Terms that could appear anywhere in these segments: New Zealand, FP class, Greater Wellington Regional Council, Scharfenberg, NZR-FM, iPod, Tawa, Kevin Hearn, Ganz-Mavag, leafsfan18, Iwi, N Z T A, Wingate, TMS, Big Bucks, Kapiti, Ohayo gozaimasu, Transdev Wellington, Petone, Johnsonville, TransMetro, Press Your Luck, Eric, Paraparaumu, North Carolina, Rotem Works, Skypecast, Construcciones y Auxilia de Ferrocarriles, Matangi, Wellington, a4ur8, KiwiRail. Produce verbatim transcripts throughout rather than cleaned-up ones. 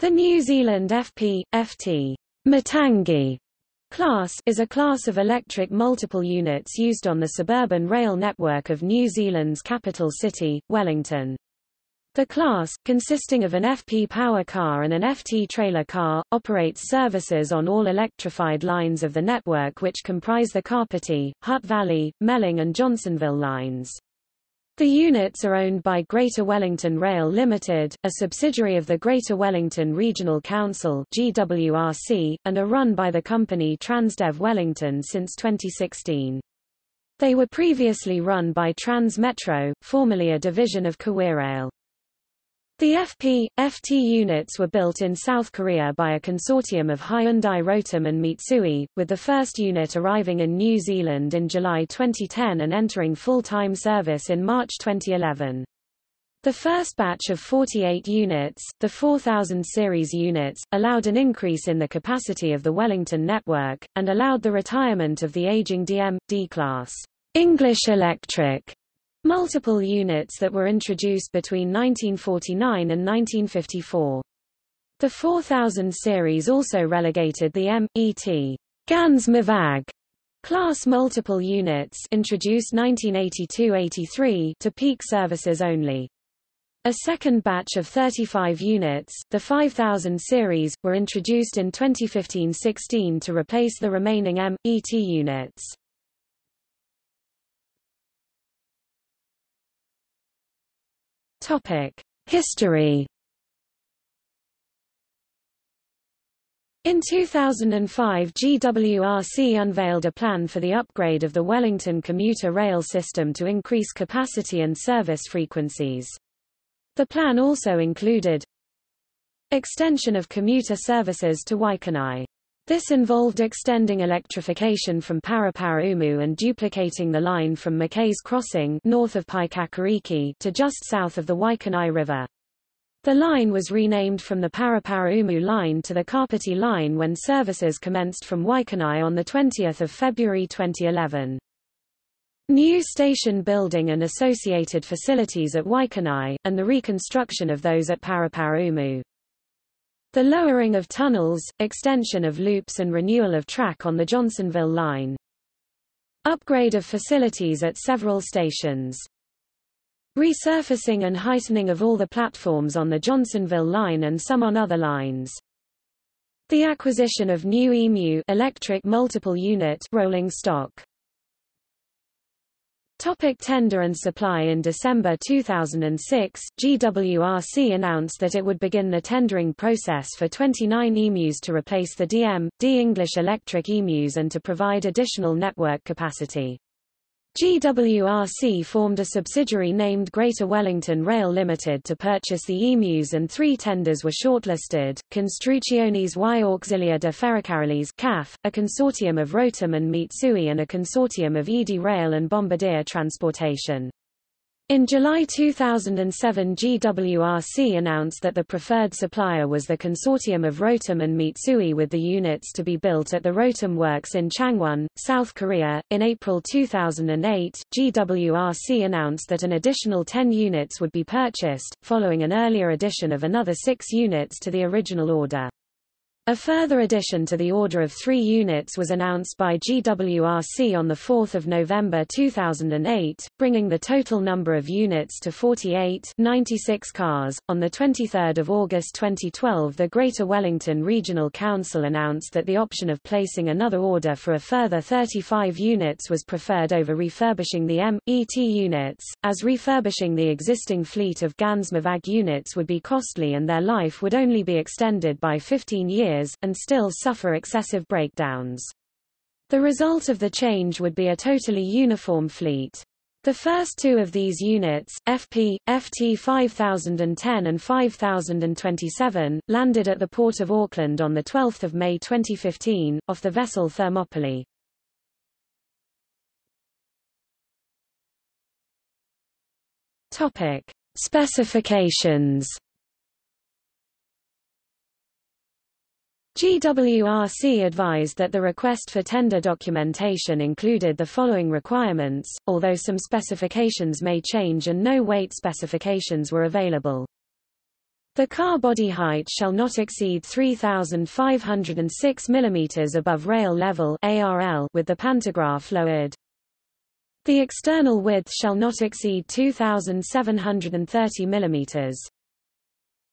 The New Zealand F P, F T, Matangi class is a class of electric multiple units used on the suburban rail network of New Zealand's capital city, Wellington. The class, consisting of an F P power car and an F T trailer car, operates services on all electrified lines of the network which comprise the Kapiti, Hutt Valley, Melling and Johnsonville lines. The units are owned by Greater Wellington Rail Limited, a subsidiary of the Greater Wellington Regional Council (G W R C), and are run by the company Transdev Wellington since twenty sixteen. They were previously run by TransMetro, formerly a division of KiwiRail. The F P, F T units were built in South Korea by a consortium of Hyundai Rotem and Mitsui, with the first unit arriving in New Zealand in July twenty ten and entering full-time service in March twenty eleven. The first batch of forty-eight units, the four thousand series units, allowed an increase in the capacity of the Wellington network, and allowed the retirement of the aging D M D class, English Electric, multiple units that were introduced between nineteen forty-nine and nineteen fifty-four. The four thousand series also relegated the M E T Ganz-Mavag class multiple units introduced nineteen eighty-two eighty-three to peak services only. A second batch of thirty-five units, the five thousand series, were introduced in twenty fifteen sixteen to replace the remaining M E T units. History. In two thousand five, G W R C unveiled a plan for the upgrade of the Wellington commuter rail system to increase capacity and service frequencies. The plan also included extension of commuter services to Waikanae. This involved extending electrification from Paraparaumu and duplicating the line from McKay's Crossing north of Paikakariki to just south of the Waikanae River. The line was renamed from the Paraparaumu line to the Kapiti line when services commenced from Waikanae on the twentieth of February twenty eleven. New station building and associated facilities at Waikanae, and the reconstruction of those at Paraparaumu. The lowering of tunnels, extension of loops and renewal of track on the Johnsonville line. Upgrade of facilities at several stations. Resurfacing and heightening of all the platforms on the Johnsonville line and some on other lines. The acquisition of new E M U electric multiple unit rolling stock. Topic tender and supply. In December two thousand six, G W R C announced that it would begin the tendering process for twenty-nine E M Us to replace the D M D English Electric E M Us and to provide additional network capacity. G W R C formed a subsidiary named Greater Wellington Rail Limited to purchase the E M Us, and three tenders were shortlisted: Construcciones y Auxilia de Ferrocarriles (C A F), a consortium of Rotem and Mitsui, and a consortium of E D I Rail and Bombardier Transportation. In July two thousand seven, G W R C announced that the preferred supplier was the consortium of Rotem and Mitsui, with the units to be built at the Rotem Works in Changwon, South Korea. In April two thousand eight, G W R C announced that an additional ten units would be purchased, following an earlier addition of another six units to the original order. A further addition to the order of three units was announced by G W R C on the fourth of November two thousand eight, bringing the total number of units to forty-eight, ninety-six cars. On the twenty-third of August twenty twelve, the Greater Wellington Regional Council announced that the option of placing another order for a further thirty-five units was preferred over refurbishing the M E T units, as refurbishing the existing fleet of Ganz-Mavag units would be costly and their life would only be extended by fifteen years, and still suffer excessive breakdowns. The result of the change would be a totally uniform fleet. The first two of these units, F P, F T five thousand ten and five thousand twenty-seven, landed at the Port of Auckland on the twelfth of May twenty fifteen, off the vessel Thermopylae. Topic. Specifications. G W R C advised that the request for tender documentation included the following requirements, although some specifications may change and no weight specifications were available. The car body height shall not exceed three thousand five hundred six millimeters above rail level (A R L) with the pantograph lowered. The external width shall not exceed two thousand seven hundred thirty millimeters.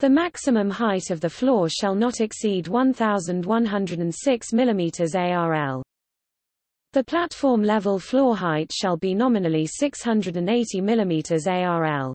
The maximum height of the floor shall not exceed one thousand one hundred six millimeters A R L. The platform level floor height shall be nominally six hundred eighty millimeters A R L.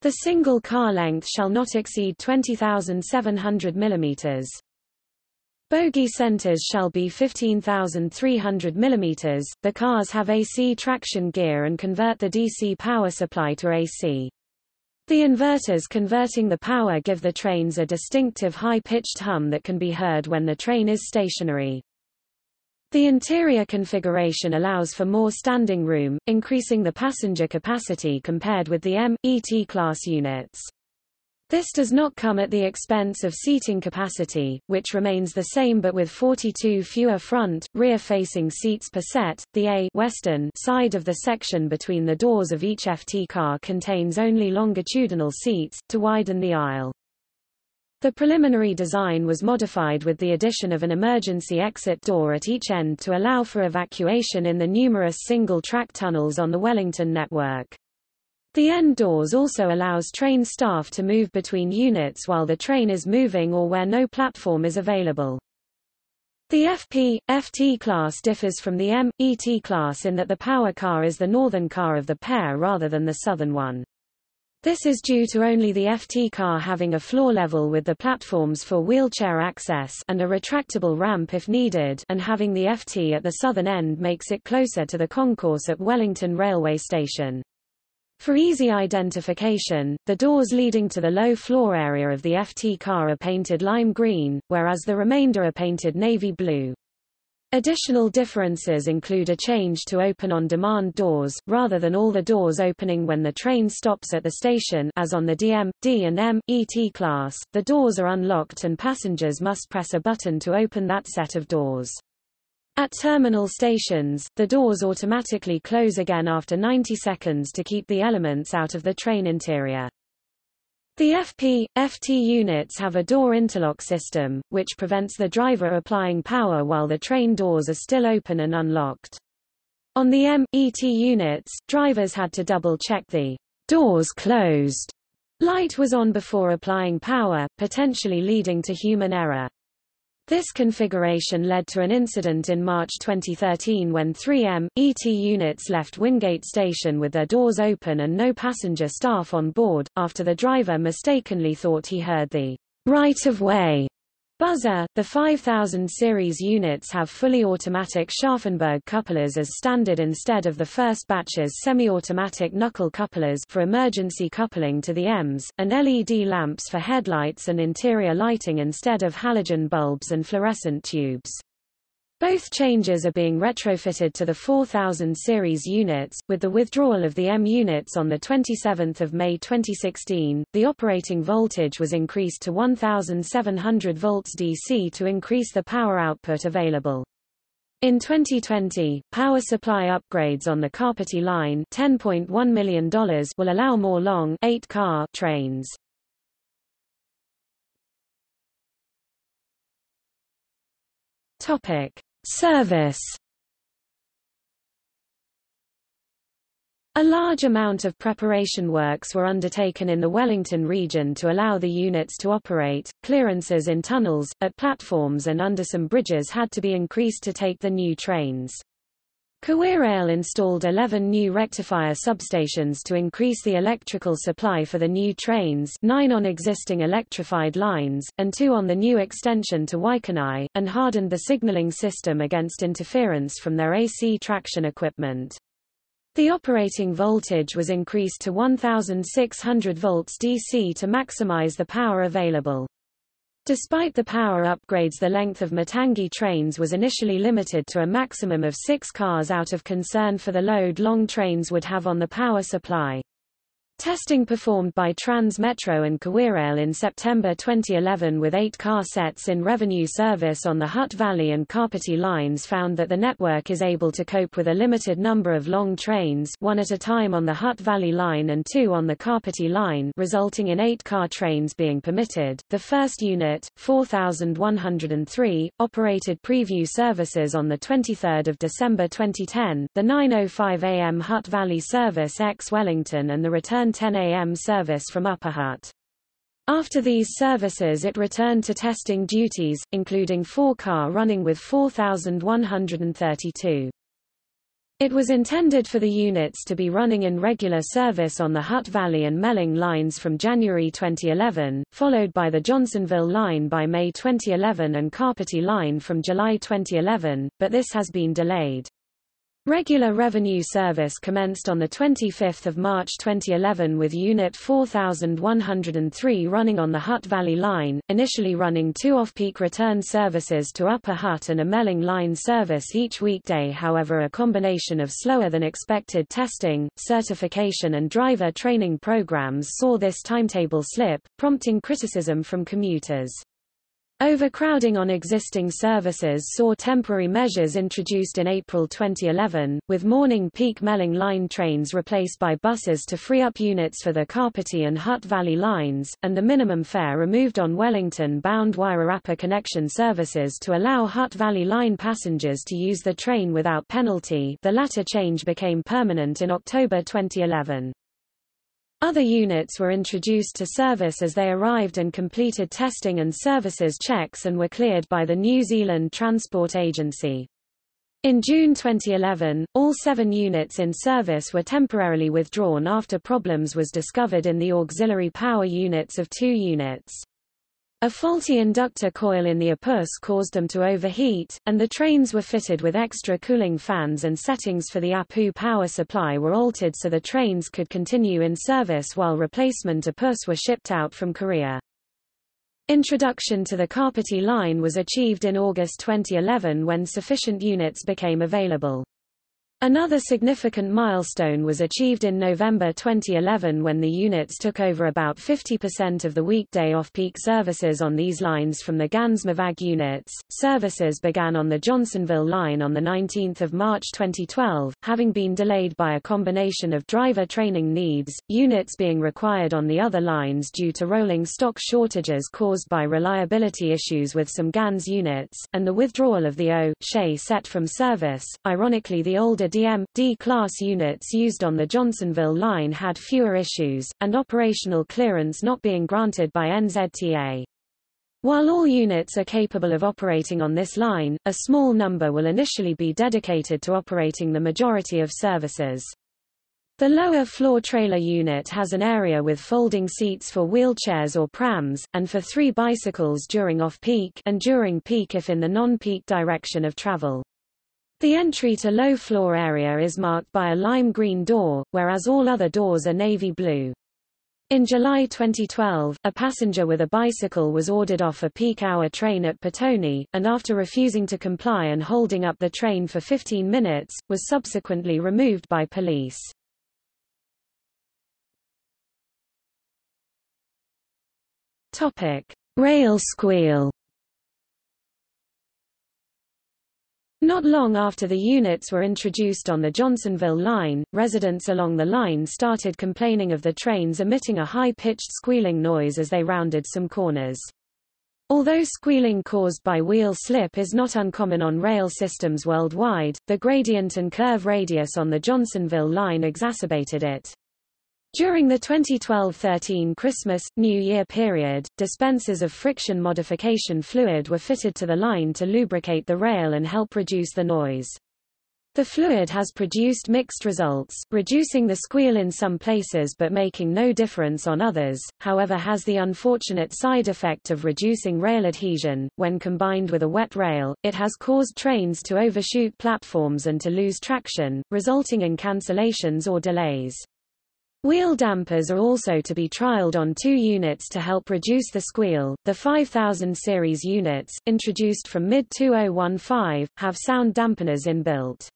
The single car length shall not exceed twenty thousand seven hundred millimeters. Bogie centers shall be fifteen thousand three hundred millimeters. The cars have A C traction gear and convert the D C power supply to A C. The inverters converting the power give the trains a distinctive high-pitched hum that can be heard when the train is stationary. The interior configuration allows for more standing room, increasing the passenger capacity compared with the M E T class units. This does not come at the expense of seating capacity, which remains the same but with forty-two fewer front, rear-facing seats per set. The A Western side of the section between the doors of each F T car contains only longitudinal seats, to widen the aisle. The preliminary design was modified with the addition of an emergency exit door at each end to allow for evacuation in the numerous single-track tunnels on the Wellington network. The end doors also allows train staff to move between units while the train is moving or where no platform is available. The F P F T class differs from the M E T class in that the power car is the northern car of the pair rather than the southern one. This is due to only the F T car having a floor level with the platforms for wheelchair access and a retractable ramp if needed, and having the F T at the southern end makes it closer to the concourse at Wellington railway station. For easy identification, the doors leading to the low floor area of the F T car are painted lime green, whereas the remainder are painted navy blue. Additional differences include a change to open on-demand doors, rather than all the doors opening when the train stops at the station as on the D M D and M E T class, the doors are unlocked and passengers must press a button to open that set of doors. At terminal stations, the doors automatically close again after ninety seconds to keep the elements out of the train interior. The F P F T units have a door interlock system, which prevents the driver applying power while the train doors are still open and unlocked. On the M E T units, drivers had to double-check the doors closed light was on before applying power, potentially leading to human error. This configuration led to an incident in March twenty thirteen when three M E T units left Wingate Station with their doors open and no passenger staff on board, after the driver mistakenly thought he heard the right-of-way buzzer. The five thousand series units have fully automatic Scharfenberg couplers as standard instead of the first batch's semi-automatic knuckle couplers for emergency coupling to the E Ms, and L E D lamps for headlights and interior lighting instead of halogen bulbs and fluorescent tubes. Both changes are being retrofitted to the four thousand series units, with the withdrawal of the M units on the twenty-seventh of May twenty sixteen. The operating voltage was increased to one thousand seven hundred volts D C to increase the power output available. In twenty twenty, power supply upgrades on the Kapiti line, ten point one million dollars, will allow more long eight-car trains. Topic: Service. A large amount of preparation works were undertaken in the Wellington region to allow the units to operate. Clearances in tunnels, at platforms and under some bridges had to be increased to take the new trains. KiwiRail installed eleven new rectifier substations to increase the electrical supply for the new trains, nine on existing electrified lines, and two on the new extension to Waikanae, and hardened the signalling system against interference from their A C traction equipment. The operating voltage was increased to one thousand six hundred volts D C to maximise the power available. Despite the power upgrades, the length of Matangi trains was initially limited to a maximum of six cars out of concern for the load long trains would have on the power supply. Testing performed by TransMetro and KiwiRail in September twenty eleven with eight car sets in revenue service on the Hutt Valley and Kapiti lines found that the network is able to cope with a limited number of long trains, one at a time on the Hutt Valley line and two on the Kapiti line, resulting in eight car trains being permitted. The first unit, four thousand one hundred three, operated preview services on the twenty-third of December twenty ten, the nine oh five a m Hutt Valley service ex-Wellington and the return ten a m service from Upper Hutt. After these services it returned to testing duties, including four-car running with four thousand one hundred thirty-two. It was intended for the units to be running in regular service on the Hutt Valley and Melling lines from January twenty eleven, followed by the Johnsonville line by May twenty eleven and Kapiti line from July twenty eleven, but this has been delayed. Regular revenue service commenced on twenty-fifth of March twenty eleven with Unit four thousand one hundred three running on the Hutt Valley Line, initially running two off-peak return services to Upper Hutt and a Melling Line service each weekday. However, a combination of slower-than-expected testing, certification and driver training programs saw this timetable slip, prompting criticism from commuters. Overcrowding on existing services saw temporary measures introduced in April twenty eleven, with morning peak Melling Line trains replaced by buses to free up units for the Kapiti and Hutt Valley lines, and the minimum fare removed on Wellington-bound Wairarapa connection services to allow Hutt Valley Line passengers to use the train without penalty. The latter change became permanent in October twenty eleven. Other units were introduced to service as they arrived and completed testing and services checks and were cleared by the New Zealand Transport Agency. In June twenty eleven, all seven units in service were temporarily withdrawn after problems was discovered in the auxiliary power units of two units. A faulty inductor coil in the A P U S caused them to overheat, and the trains were fitted with extra cooling fans, and settings for the A P U power supply were altered so the trains could continue in service while replacement A P U S were shipped out from Korea. Introduction to the Kapiti line was achieved in August twenty eleven when sufficient units became available. Another significant milestone was achieved in November twenty eleven when the units took over about fifty percent of the weekday off-peak services on these lines from the Ganz-Mavag units. Services began on the Johnsonville line on the nineteenth of March twenty twelve, having been delayed by a combination of driver training needs, units being required on the other lines due to rolling stock shortages caused by reliability issues with some Ganz units, and the withdrawal of the O-Shay set from service. Ironically, the older D M D class units used on the Johnsonville line had fewer issues, and operational clearance not being granted by N Z T A. While all units are capable of operating on this line, a small number will initially be dedicated to operating the majority of services. The lower floor trailer unit has an area with folding seats for wheelchairs or prams, and for three bicycles during off-peak and during peak if in the non-peak direction of travel. The entry to low-floor area is marked by a lime-green door, whereas all other doors are navy blue. In July twenty twelve, a passenger with a bicycle was ordered off a peak-hour train at Petone, and after refusing to comply and holding up the train for fifteen minutes, was subsequently removed by police. Rail squeal. Not long after the units were introduced on the Johnsonville line, residents along the line started complaining of the trains emitting a high-pitched squealing noise as they rounded some corners. Although squealing caused by wheel slip is not uncommon on rail systems worldwide, the gradient and curve radius on the Johnsonville line exacerbated it. During the twenty twelve thirteen Christmas-New Year period, dispensers of friction modification fluid were fitted to the line to lubricate the rail and help reduce the noise. The fluid has produced mixed results, reducing the squeal in some places but making no difference on others, however has the unfortunate side effect of reducing rail adhesion. When combined with a wet rail, it has caused trains to overshoot platforms and to lose traction, resulting in cancellations or delays. Wheel dampers are also to be trialed on two units to help reduce the squeal. The five thousand series units, introduced from mid twenty fifteen, have sound dampeners inbuilt.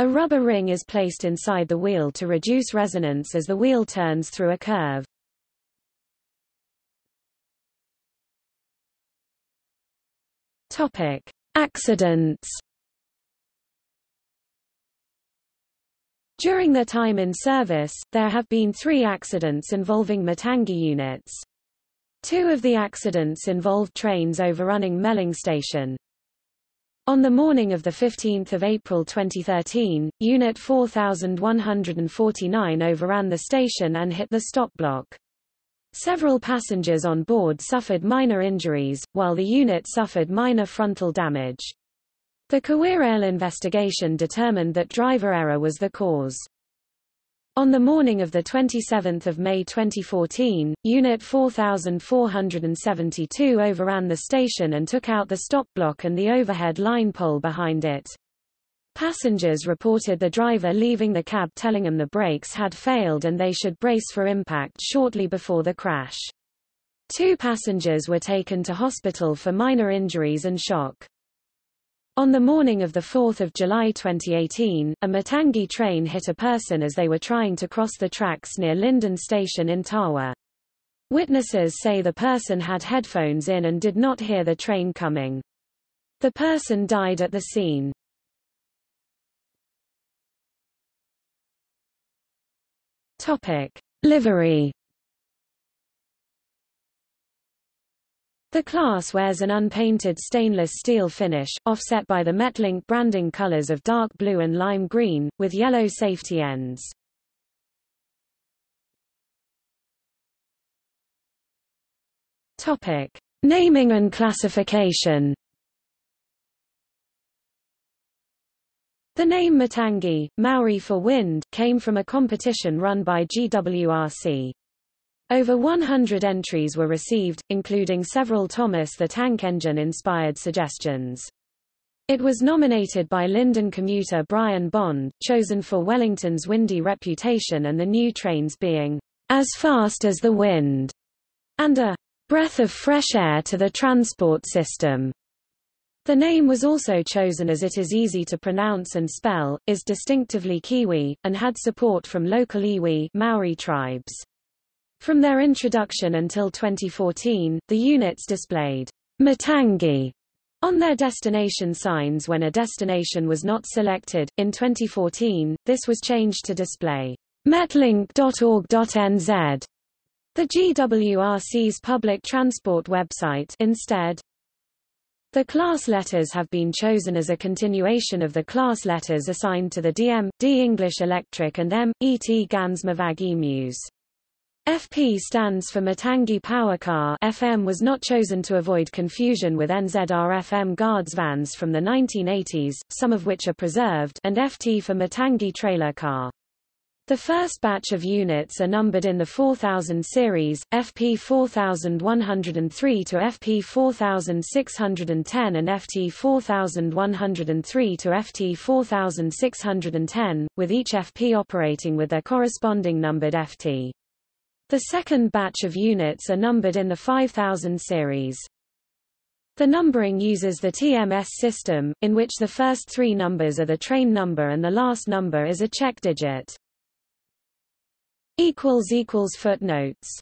A rubber ring is placed inside the wheel to reduce resonance as the wheel turns through a curve. Topic: Accidents. During their time in service, there have been three accidents involving Matangi units. Two of the accidents involved trains overrunning Melling station. On the morning of the fifteenth of April twenty thirteen, Unit four thousand one hundred forty-nine overran the station and hit the stop block. Several passengers on board suffered minor injuries, while the unit suffered minor frontal damage. The KiwiRail investigation determined that driver error was the cause. On the morning of the twenty-seventh of May twenty fourteen, Unit four thousand four hundred seventy-two overran the station and took out the stop block and the overhead line pole behind it. Passengers reported the driver leaving the cab telling them the brakes had failed and they should brace for impact shortly before the crash. Two passengers were taken to hospital for minor injuries and shock. On the morning of the fourth of July twenty eighteen, a Matangi train hit a person as they were trying to cross the tracks near Linden Station in Tawa. Witnesses say the person had headphones in and did not hear the train coming. The person died at the scene. Topic: Livery. The class wears an unpainted stainless steel finish, offset by the Metlink branding colors of dark blue and lime green, with yellow safety ends. Topic: Naming and classification. The name Matangi, Maori for wind, came from a competition run by G W R C. Over one hundred entries were received, including several Thomas the Tank Engine-inspired suggestions. It was nominated by Linden commuter Brian Bond, chosen for Wellington's windy reputation and the new trains being as fast as the wind, and a breath of fresh air to the transport system. The name was also chosen as it is easy to pronounce and spell, is distinctively Kiwi, and had support from local Iwi Maori tribes. From their introduction until twenty fourteen, the units displayed Matangi on their destination signs when a destination was not selected. In twenty fourteen, this was changed to display metlink dot org dot N Z, the G W R C's public transport website, instead. The class letters have been chosen as a continuation of the class letters assigned to the D M D English Electric and M E T Ganz-Mavag emus. F P stands for Matangi Power Car. F M was not chosen to avoid confusion with N Z R F M guards vans from the nineteen eighties, some of which are preserved, and F T for Matangi Trailer Car. The first batch of units are numbered in the four thousand series, F P four thousand one hundred three to F P four thousand six hundred ten and F T four thousand one hundred three to F T four thousand six hundred ten, with each F P operating with their corresponding numbered F T. The second batch of units are numbered in the five thousand series. The numbering uses the T M S system, in which the first three numbers are the train number and the last number is a check digit. Footnotes.